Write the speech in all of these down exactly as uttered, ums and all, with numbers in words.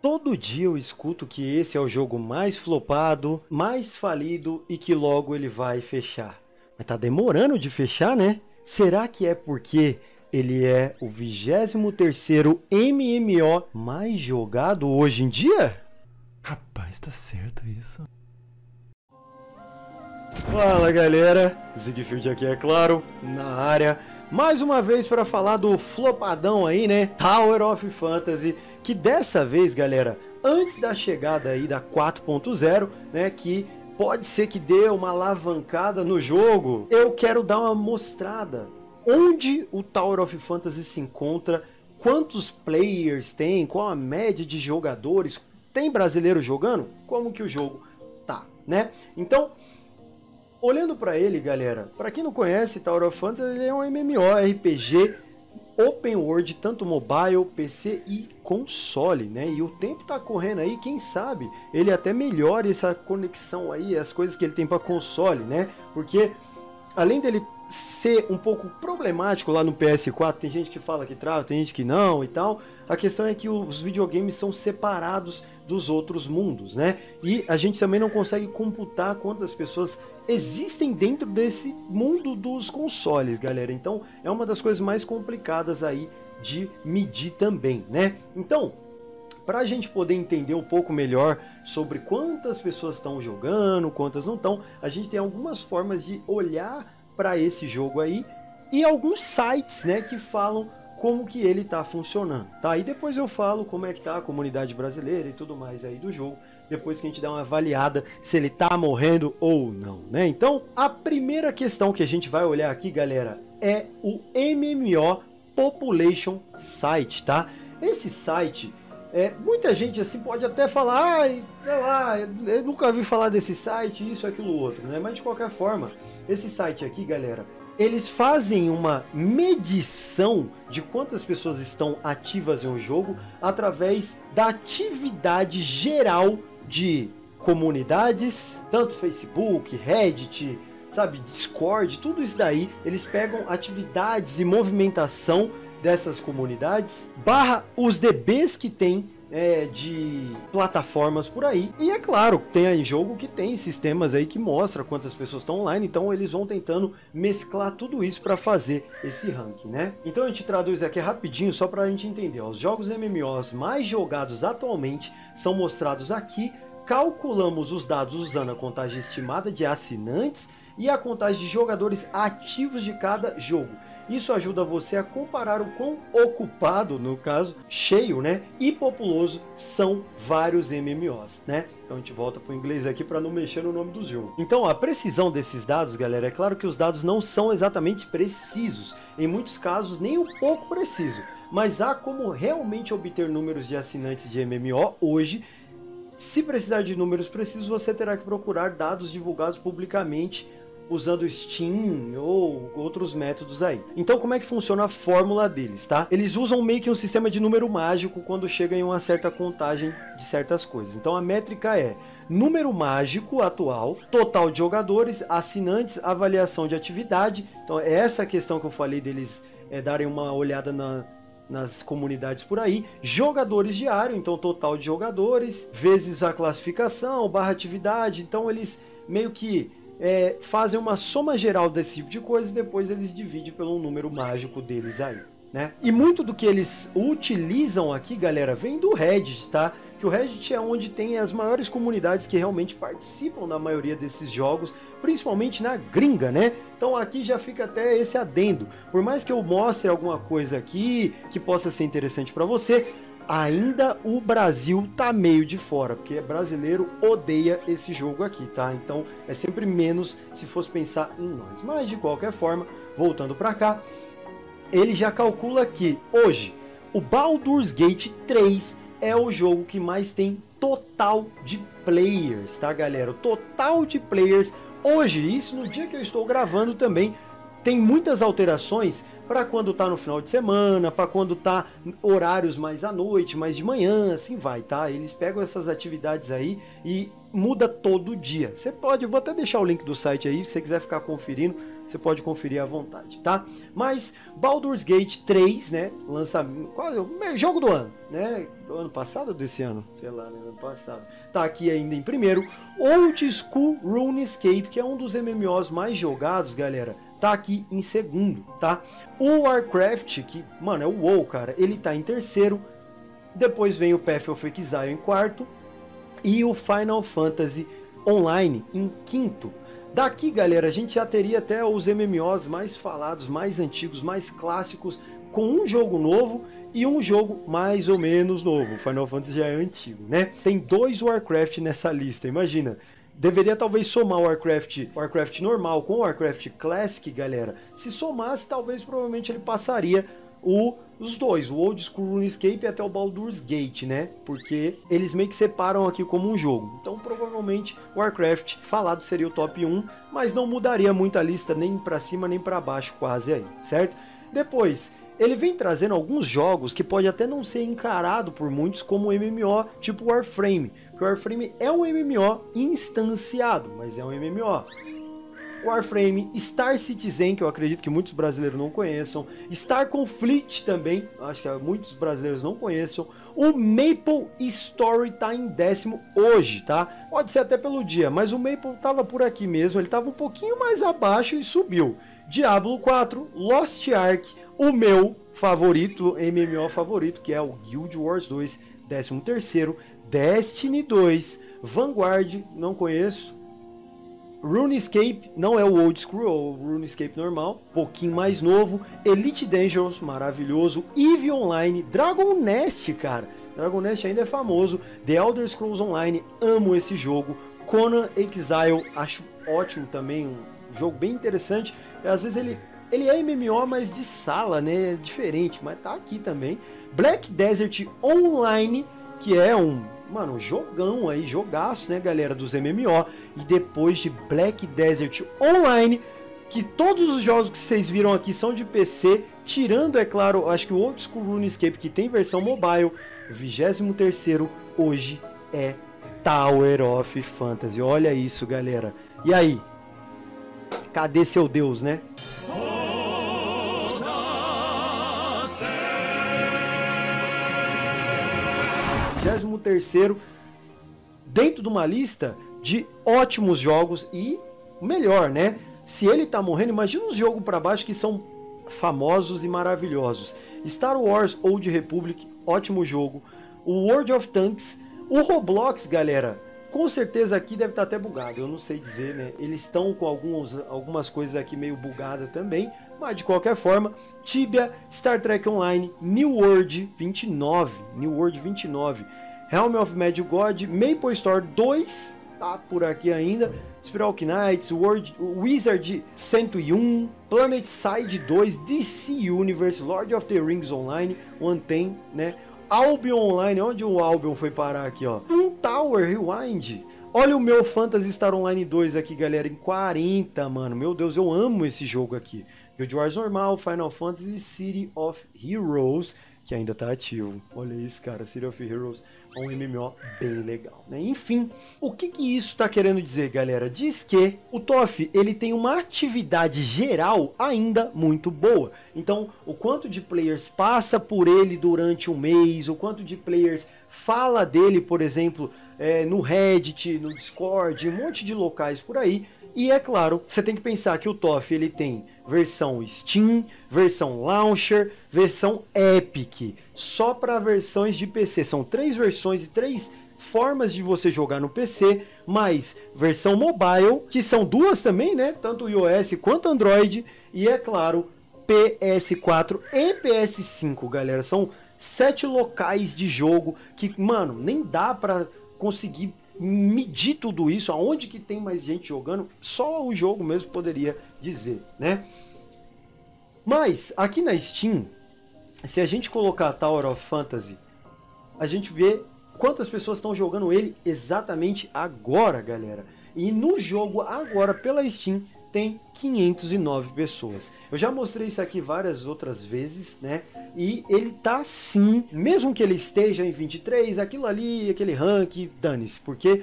Todo dia eu escuto que esse é o jogo mais flopado, mais falido e que logo ele vai fechar. Mas tá demorando de fechar, né? Será que é porque ele é o vigésimo terceiro M M O mais jogado hoje em dia? Rapaz, tá certo isso. Fala galera, Ziguefield aqui é claro, na área. Mais uma vez para falar do flopadão aí, né, Tower of Fantasy, que dessa vez, galera, antes da chegada aí da quatro ponto zero, né, que pode ser que dê uma alavancada no jogo, eu quero dar uma mostrada onde o Tower of Fantasy se encontra, quantos players tem, qual a média de jogadores, tem brasileiro jogando, como que o jogo tá, né? Então, olhando para ele, galera, para quem não conhece, Tower of Fantasy, ele é um MMORPG open world, tanto mobile, P C e console, né? E o tempo tá correndo aí, quem sabe ele até melhore essa conexão aí, as coisas que ele tem para console, né? Porque além dele ser um pouco problemático lá no P S quatro, tem gente que fala que trava, tem gente que não e tal. A questão é que os videogames são separados dos outros mundos, né? E a gente também não consegue computar quantas pessoas existem dentro desse mundo dos consoles, galera. Então é uma das coisas mais complicadas aí de medir também, né? Então, para a gente poder entender um pouco melhor sobre quantas pessoas estão jogando, quantas não estão, a gente tem algumas formas de olhar para esse jogo aí e alguns sites, né, que falam como que ele tá funcionando, tá? E depois eu falo como é que tá a comunidade brasileira e tudo mais aí do jogo, depois que a gente dá uma avaliada se ele tá morrendo ou não, né? Então, a primeira questão que a gente vai olhar aqui, galera, é o M M O Population Site, tá? Esse site, é, muita gente assim pode até falar, ai, sei lá, eu nunca ouvi falar desse site, isso, aquilo, outro, né? Mas de qualquer forma, esse site aqui, galera, eles fazem uma medição de quantas pessoas estão ativas em um jogo através da atividade geral de comunidades, tanto Facebook, Reddit, sabe, Discord, tudo isso daí, eles pegam atividades e movimentação dessas comunidades, barra os D Bs que tem é, de plataformas por aí. E é claro, tem aí jogo que tem sistemas aí que mostra quantas pessoas estão online, então eles vão tentando mesclar tudo isso para fazer esse ranking, né? Então a gente traduz aqui rapidinho só para a gente entender. Ó, os jogos M M Os mais jogados atualmente são mostrados aqui, calculamos os dados usando a contagem estimada de assinantes e a contagem de jogadores ativos de cada jogo. Isso ajuda você a comparar o quão ocupado, no caso, cheio, né, e populoso são vários M M Os, né? Então a gente volta para o inglês aqui para não mexer no nome do jogo. Então a precisão desses dados, galera, é claro que os dados não são exatamente precisos, em muitos casos nem um pouco preciso, mas há como realmente obter números de assinantes de M M O hoje. Se precisar de números precisos, você terá que procurar dados divulgados publicamente usando Steam ou outros métodos aí. Então como é que funciona a fórmula deles, tá? Eles usam meio que um sistema de número mágico quando chega em uma certa contagem de certas coisas. Então a métrica é número mágico atual, total de jogadores, assinantes, avaliação de atividade. Então é essa questão que eu falei deles é, darem uma olhada na... nas comunidades por aí, jogadores diário, então total de jogadores, vezes a classificação, barra atividade. Então eles meio que é, fazem uma soma geral desse tipo de coisa e depois eles dividem pelo número mágico deles aí, né? E muito do que eles utilizam aqui, galera, vem do Reddit, tá? Que o Reddit é onde tem as maiores comunidades que realmente participam na maioria desses jogos, principalmente na gringa, né? Então aqui já fica até esse adendo. Por mais que eu mostre alguma coisa aqui que possa ser interessante para você, ainda o Brasil tá meio de fora, porque brasileiro odeia esse jogo aqui, tá? Então é sempre menos se fosse pensar em nós. Mas de qualquer forma, voltando para cá, ele já calcula que hoje o Baldur's Gate três é o jogo que mais tem total de players, tá, galera? O total de players hoje, isso no dia que eu estou gravando também, tem muitas alterações para quando tá no final de semana, para quando tá horários mais à noite, mais de manhã, assim vai, tá? Eles pegam essas atividades aí e muda todo dia. Você pode, eu vou até deixar o link do site aí, se você quiser ficar conferindo, você pode conferir à vontade, tá? Mas Baldur's Gate três, né, lançamento, quase o jogo do ano, né, do ano passado ou desse ano? Sei lá, né, ano passado. Tá aqui ainda em primeiro, Old School Runescape, que é um dos M M Os mais jogados, galera, tá aqui em segundo, tá? O Warcraft, que, mano, é o WoW, cara, ele tá em terceiro, depois vem o Path of Exile em quarto, e o Final Fantasy Online em quinto. Daqui, galera, a gente já teria até os M M Os mais falados, mais antigos, mais clássicos, com um jogo novo e um jogo mais ou menos novo. O Final Fantasy já é antigo, né? Tem dois Warcraft nessa lista, imagina. Deveria talvez somar o Warcraft, Warcraft normal com o Warcraft Classic, galera. Se somasse, talvez, provavelmente, ele passaria o... os dois, o Old School Runescape e até o Baldur's Gate, né? Porque eles meio que separam aqui como um jogo. Então, provavelmente, Warcraft falado seria o top um, mas não mudaria muito a lista nem pra cima nem pra baixo quase aí, certo? Depois, ele vem trazendo alguns jogos que pode até não ser encarado por muitos como M M O, tipo Warframe. Porque o Warframe é um M M O instanciado, mas é um M M O. Warframe, Star Citizen, que eu acredito que muitos brasileiros não conheçam, Star Conflict também, acho que muitos brasileiros não conheçam, o Maple Story tá em décimo hoje, tá? Pode ser até pelo dia, mas o Maple tava por aqui mesmo, ele tava um pouquinho mais abaixo e subiu. Diablo quatro, Lost Ark, o meu favorito, M M O favorito, que é o Guild Wars dois, décimo terceiro, Destiny dois, Vanguard, não conheço, Runescape, não é o Old School, é o Runescape normal, um pouquinho mais novo, Elite Dangerous, maravilhoso, Eve Online, Dragon Nest, cara, Dragon Nest ainda é famoso, The Elder Scrolls Online, amo esse jogo, Conan Exile, acho ótimo também, um jogo bem interessante, às vezes ele, ele é M M O, mas de sala, né, é diferente, mas tá aqui também, Black Desert Online, que é um... mano, jogão aí, jogaço, né, galera, dos M M O. E depois de Black Desert Online, que todos os jogos que vocês viram aqui são de P C, tirando, é claro, acho que o Old School Runescape, que tem versão mobile. Vigésimo terceiro hoje é Tower of Fantasy. Olha isso, galera. E aí? Cadê seu Deus, né? vigésimo terceiro dentro de uma lista de ótimos jogos e melhor, né? Se ele tá morrendo, imagina os jogos para baixo que são famosos e maravilhosos. Star Wars Old Republic, ótimo jogo. O World of Tanks, o Roblox, galera, com certeza aqui deve estar até bugado, eu não sei dizer, né? Eles estão com alguns, algumas coisas aqui meio bugada também, mas de qualquer forma, Tibia, Star Trek Online, New World vinte e nove, New World vinte e nove, Realm of Mad God, Maple Story dois, tá por aqui ainda, Spiral Knights, World, Wizard cento e um, PlanetSide dois, D C Universe, Lord of the Rings Online, One Ten, né? Albion Online, onde o Albion foi parar aqui, ó. Um Tower Rewind. Olha o meu Phantasy Star Online dois aqui, galera, em quarenta, mano. Meu Deus, eu amo esse jogo aqui. Guild Wars normal, Final Fantasy, City of Heroes, que ainda tá ativo. Olha isso, cara, City of Heroes é um M M O bem legal, né? Enfim, o que que isso tá querendo dizer, galera? Diz que o T O F, ele tem uma atividade geral ainda muito boa. Então, o quanto de players passa por ele durante um mês, o quanto de players fala dele, por exemplo, é, no Reddit, no Discord, um monte de locais por aí. E é claro, você tem que pensar que o T O F ele tem versão Steam, versão Launcher, versão Epic, só para versões de P C. São três versões e três formas de você jogar no P C, mais versão mobile, que são duas também, né? Tanto o iOS quanto Android, e é claro, P S quatro e P S cinco, galera. São sete locais de jogo que, mano, nem dá para conseguir medir tudo isso, aonde que tem mais gente jogando, só o jogo mesmo poderia dizer, né? Mas, aqui na Steam, se a gente colocar Tower of Fantasy, a gente vê quantas pessoas estão jogando ele exatamente agora, galera. E no jogo agora, pela Steam, tem quinhentas e nove pessoas. Eu já mostrei isso aqui várias outras vezes, né? E ele tá sim, mesmo que ele esteja em vinte e três, aquilo ali, aquele rank, dane-se, porque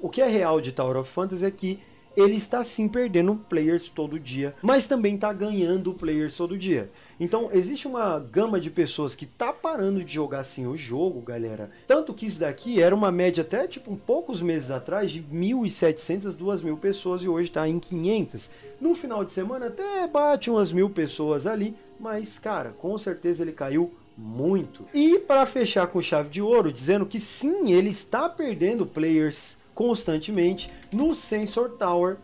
o que é real de Tower of Fantasy é que ele está sim perdendo players todo dia, mas também está ganhando players todo dia. Então existe uma gama de pessoas que tá parando de jogar assim o jogo, galera. Tanto que isso daqui era uma média até tipo um poucos meses atrás de mil e setecentas, duas mil pessoas, e hoje tá em quinhentas. No final de semana até bate umas mil pessoas ali, mas cara, com certeza ele caiu muito. E para fechar com chave de ouro, dizendo que sim, ele está perdendo players constantemente, no Sensor Tower,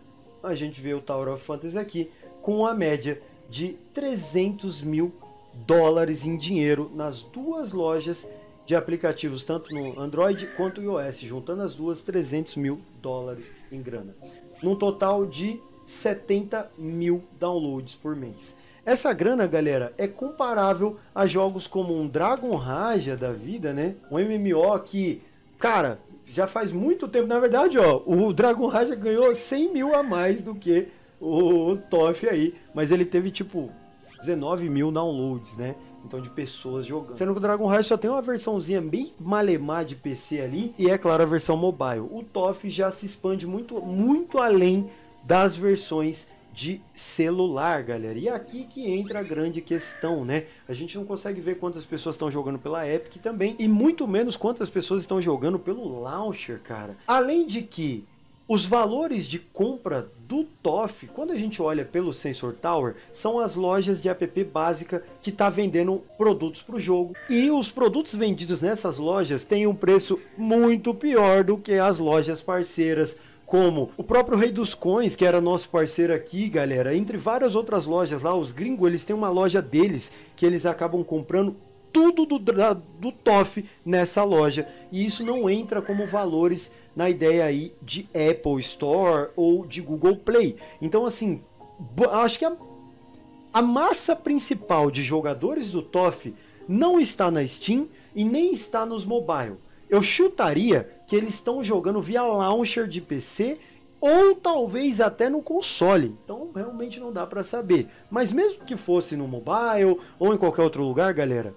a gente vê o Tower of Fantasy aqui com a média de trezentos mil dólares em dinheiro nas duas lojas de aplicativos, tanto no Android quanto no iOS, juntando as duas, trezentos mil dólares em grana, num total de setenta mil downloads por mês. Essa grana, galera, é comparável a jogos como um Dragon Raja da vida, né? Um M M O que, cara, já faz muito tempo, na verdade, ó, o Dragon Raja ganhou cem mil a mais do que o T O F aí, mas ele teve tipo dezenove mil downloads, né? Então, de pessoas jogando. Sendo que o Dragon Raja só tem uma versãozinha bem malemar de P C ali, e é claro, a versão mobile. O T O F já se expande muito, muito além das versões de celular, galera. E aqui que entra a grande questão, né? A gente não consegue ver quantas pessoas estão jogando pela Epic também, e muito menos quantas pessoas estão jogando pelo launcher, cara. Além de que os valores de compra do T O F, quando a gente olha pelo Sensor Tower, são as lojas de app básica que está vendendo produtos para o jogo. E os produtos vendidos nessas lojas têm um preço muito pior do que as lojas parceiras, como o próprio Rei dos Coins, que era nosso parceiro aqui, galera. Entre várias outras lojas lá, os gringos, eles têm uma loja deles que eles acabam comprando tudo do, do T O F nessa loja. E isso não entra como valores na ideia aí de Apple Store ou de Google Play. Então, assim, acho que a, a massa principal de jogadores do T O F não está na Steam e nem está nos mobile. Eu chutaria que eles estão jogando via launcher de P C ou talvez até no console. Então realmente não dá para saber. Mas mesmo que fosse no mobile ou em qualquer outro lugar, galera,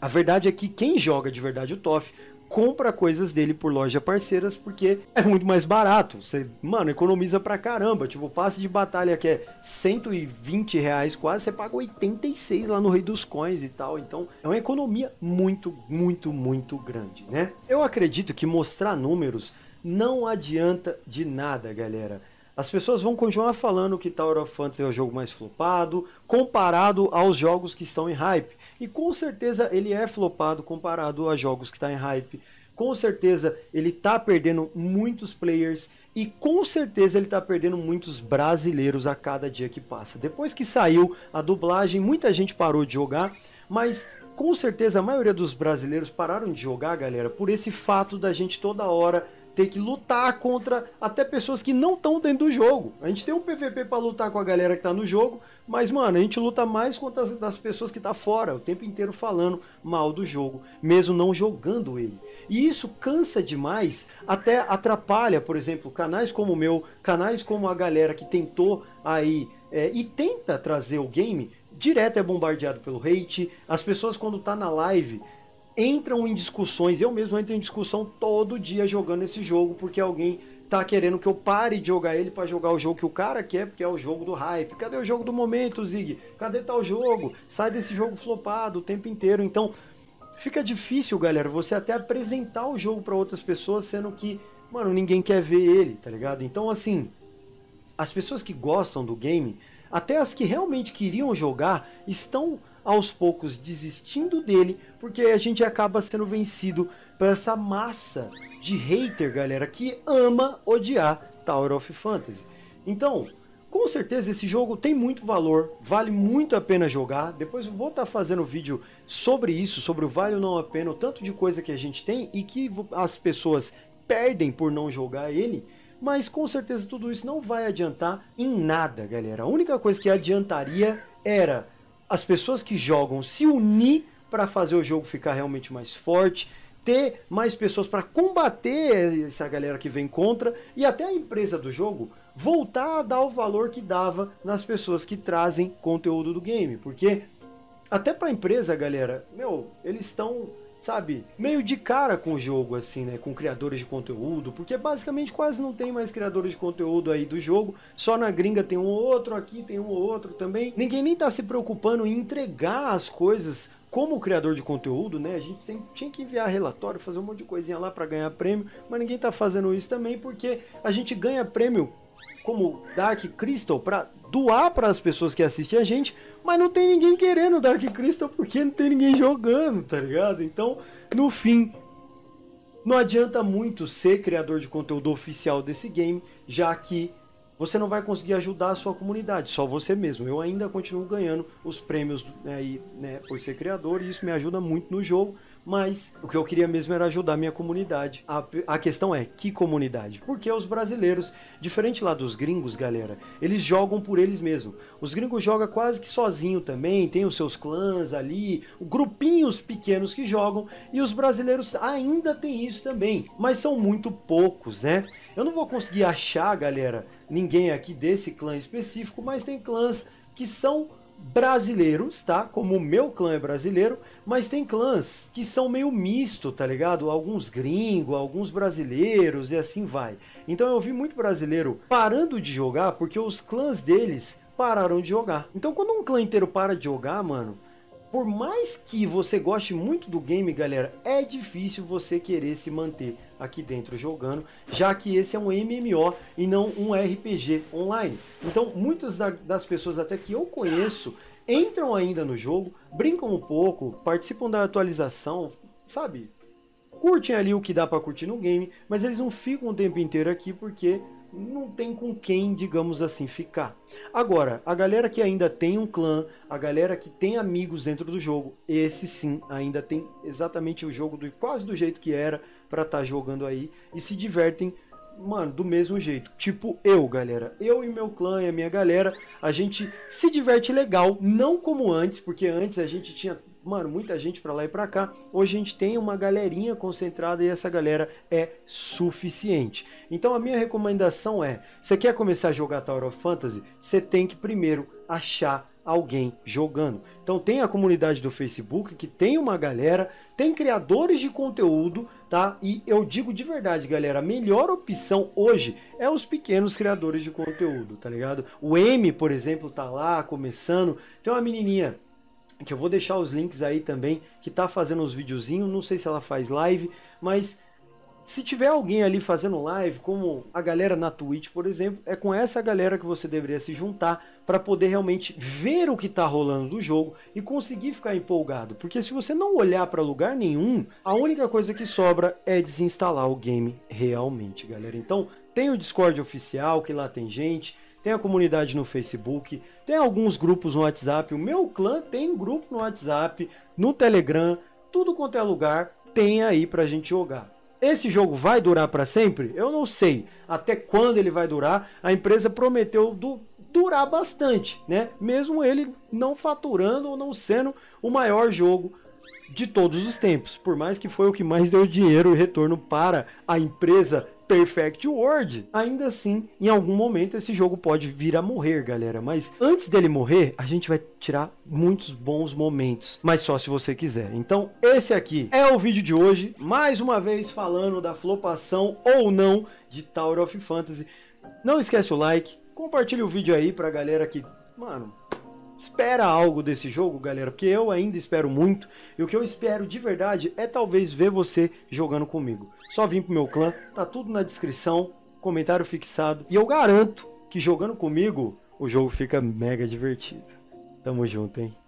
a verdade é que quem joga de verdade o T O F compra coisas dele por loja parceiras, porque é muito mais barato. Você, mano, economiza pra caramba. Tipo, o passe de batalha que é cento e vinte reais quase, você paga oitenta e seis lá no Rei dos Coins e tal. Então é uma economia muito, muito, muito grande, né? Eu acredito que mostrar números não adianta de nada, galera. As pessoas vão continuar falando que Tower of Fantasy é o jogo mais flopado, comparado aos jogos que estão em hype. E com certeza ele é flopado comparado a jogos que está em hype. Com certeza ele está perdendo muitos players. E com certeza ele está perdendo muitos brasileiros a cada dia que passa. Depois que saiu a dublagem, muita gente parou de jogar. Mas com certeza a maioria dos brasileiros pararam de jogar, galera, por esse fato da gente toda hora ter que lutar contra até pessoas que não estão dentro do jogo. A gente tem um P V P para lutar com a galera que tá no jogo, mas, mano, a gente luta mais contra as, as pessoas que tá fora, o tempo inteiro falando mal do jogo, mesmo não jogando ele. E isso cansa demais, até atrapalha, por exemplo, canais como o meu, canais como a galera que tentou aí é, e tenta trazer o game, direto é bombardeado pelo hate. As pessoas, quando tá na live, entram em discussões, eu mesmo entro em discussão todo dia jogando esse jogo, porque alguém tá querendo que eu pare de jogar ele para jogar o jogo que o cara quer, porque é o jogo do hype. Cadê o jogo do momento, Zig? Cadê tal jogo? Sai desse jogo flopado o tempo inteiro. Então fica difícil, galera, você até apresentar o jogo para outras pessoas, sendo que, mano, ninguém quer ver ele, tá ligado? Então, assim, as pessoas que gostam do game, até as que realmente queriam jogar, estão aos poucos desistindo dele, porque a gente acaba sendo vencido por essa massa de hater, galera, que ama odiar Tower of Fantasy. Então, com certeza esse jogo tem muito valor, vale muito a pena jogar. Depois eu vou estar fazendo vídeo sobre isso, sobre o vale ou não a pena, o tanto de coisa que a gente tem e que as pessoas perdem por não jogar ele. Mas com certeza tudo isso não vai adiantar em nada, galera. A única coisa que adiantaria era as pessoas que jogam se unir para fazer o jogo ficar realmente mais forte, ter mais pessoas para combater essa galera que vem contra, e até a empresa do jogo voltar a dar o valor que dava nas pessoas que trazem conteúdo do game. Porque até para a empresa, galera, meu, eles estão sabe, meio de cara com o jogo, assim, né, com criadores de conteúdo, porque basicamente quase não tem mais criadores de conteúdo aí do jogo, só na gringa tem um ou outro, aqui tem um ou outro também. Ninguém nem tá se preocupando em entregar as coisas como criador de conteúdo, né? A gente tem, tinha que enviar relatório, fazer um monte de coisinha lá pra ganhar prêmio, mas ninguém tá fazendo isso também, porque a gente ganha prêmio como Dark Crystal pra doar para as pessoas que assistem a gente, mas não tem ninguém querendo Dark Crystal porque não tem ninguém jogando, tá ligado? Então, no fim, não adianta muito ser criador de conteúdo oficial desse game, já que você não vai conseguir ajudar a sua comunidade, só você mesmo. Eu ainda continuo ganhando os prêmios aí, né, por ser criador, e isso me ajuda muito no jogo, mas o que eu queria mesmo era ajudar a minha comunidade. A, a questão é, que comunidade? Porque os brasileiros, diferente lá dos gringos, galera, eles jogam por eles mesmos. Os gringos jogam quase que sozinho também, tem os seus clãs ali, grupinhos pequenos que jogam, e os brasileiros ainda tem isso também, mas são muito poucos, né? Eu não vou conseguir achar, galera, ninguém aqui desse clã específico, mas tem clãs que são brasileiros, tá? Como o meu clã é brasileiro, mas tem clãs que são meio misto, tá ligado? Alguns gringos, alguns brasileiros e assim vai. Então eu vi muito brasileiro parando de jogar porque os clãs deles pararam de jogar. Então quando um clã inteiro para de jogar, mano, por mais que você goste muito do game, galera, é difícil você querer se manter aqui dentro jogando, já que esse é um M M O e não um R P G online. Então, muitas das pessoas até que eu conheço entram ainda no jogo, brincam um pouco, participam da atualização, sabe? Curtem ali o que dá pra curtir no game, mas eles não ficam o tempo inteiro aqui porque não tem com quem, digamos assim, ficar. Agora, a galera que ainda tem um clã, a galera que tem amigos dentro do jogo, esse sim ainda tem exatamente o jogo do, quase do jeito que era pra estar jogando aí e se divertem, mano, do mesmo jeito. Tipo eu, galera. Eu e meu clã e a minha galera, a gente se diverte legal, não como antes, porque antes a gente tinha, mano, muita gente pra lá e pra cá. Hoje a gente tem uma galerinha concentrada e essa galera é suficiente. Então a minha recomendação é, você quer começar a jogar Tower of Fantasy? Você tem que primeiro achar alguém jogando. Então tem a comunidade do Facebook, que tem uma galera, tem criadores de conteúdo, tá? E eu digo de verdade, galera, a melhor opção hoje é os pequenos criadores de conteúdo, tá ligado? O M, por exemplo, tá lá começando. Tem uma menininha que eu vou deixar os links aí também, que tá fazendo uns videozinhos, não sei se ela faz live, mas se tiver alguém ali fazendo live, como a galera na Twitch, por exemplo, é com essa galera que você deveria se juntar para poder realmente ver o que tá rolando do jogo e conseguir ficar empolgado, porque se você não olhar para lugar nenhum, a única coisa que sobra é desinstalar o game realmente, galera. Então, tem o Discord oficial, que lá tem gente, tem a comunidade no Facebook, tem alguns grupos no WhatsApp, o meu clã tem um grupo no WhatsApp, no Telegram, tudo quanto é lugar tem aí pra gente jogar. Esse jogo vai durar pra sempre? Eu não sei até quando ele vai durar, a empresa prometeu do, durar bastante, né? Mesmo ele não faturando ou não sendo o maior jogo de todos os tempos, por mais que foi o que mais deu dinheiro e retorno para a empresa Perfect World, ainda assim, em algum momento esse jogo pode vir a morrer, galera, mas antes dele morrer, a gente vai tirar muitos bons momentos, mas só se você quiser. Então, esse aqui é o vídeo de hoje, mais uma vez falando da flopação ou não de Tower of Fantasy. Não esquece o like, compartilha o vídeo aí pra galera que, mano, espera algo desse jogo, galera, porque eu ainda espero muito, e o que eu espero de verdade é talvez ver você jogando comigo. Só vim pro meu clã, tá tudo na descrição, comentário fixado, e eu garanto que jogando comigo o jogo fica mega divertido. Tamo junto, hein?